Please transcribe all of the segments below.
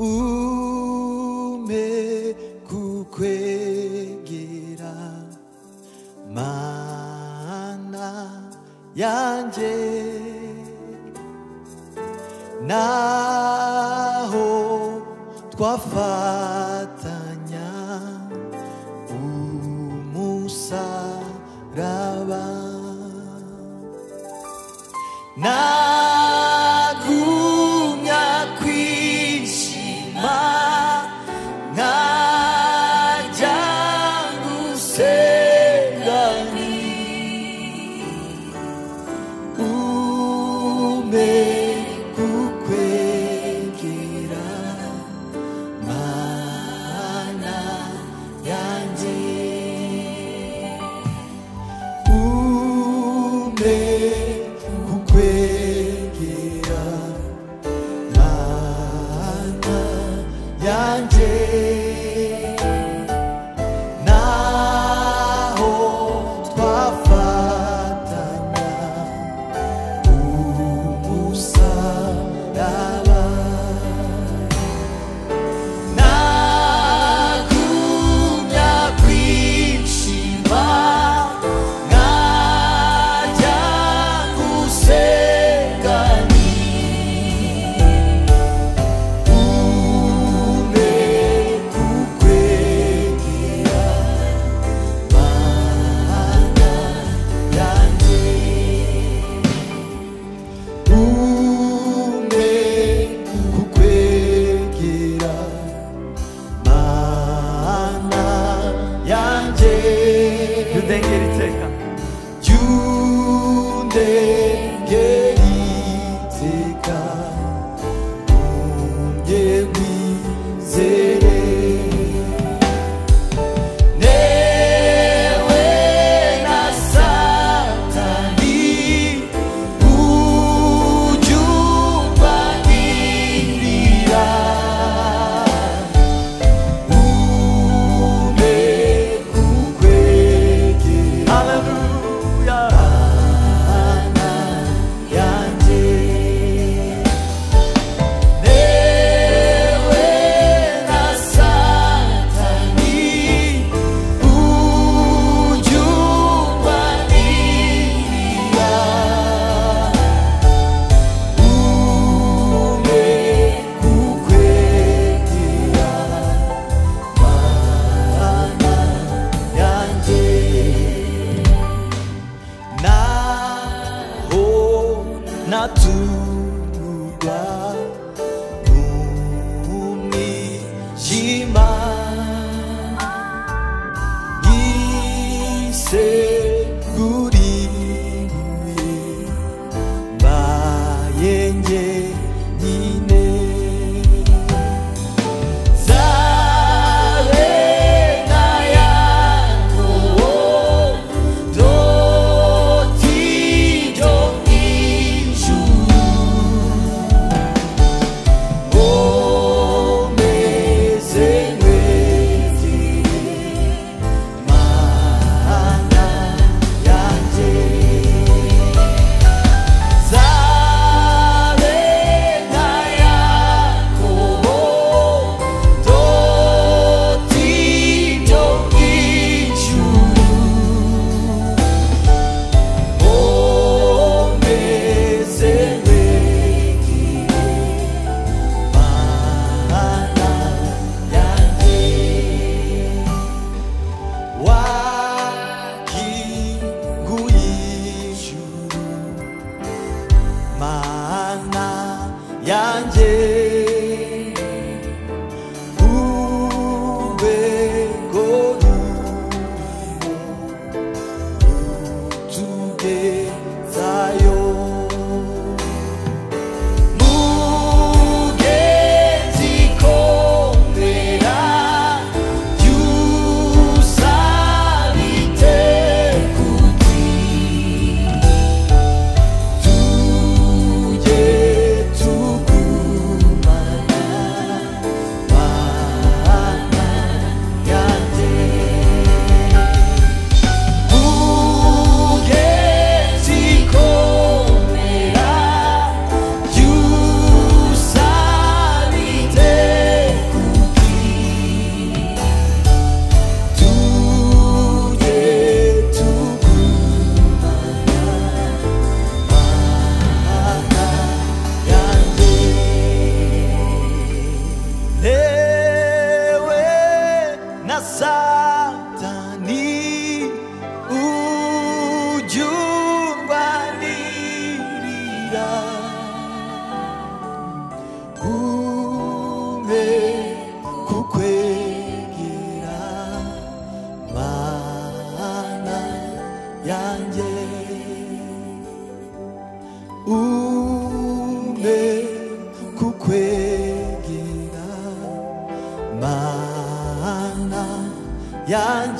Umpe kukwegera mana yanje naho twafatanya umusaraba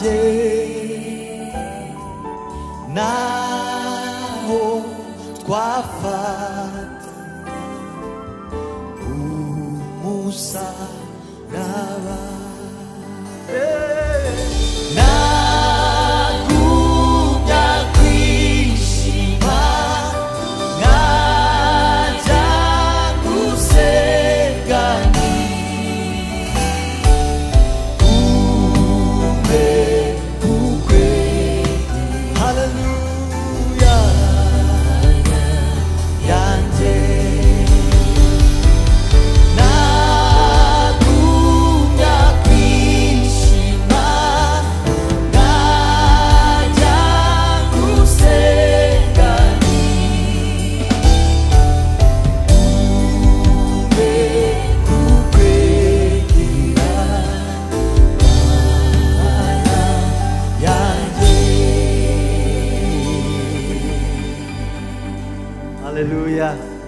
nje naho twafata umusaraba Haleluya.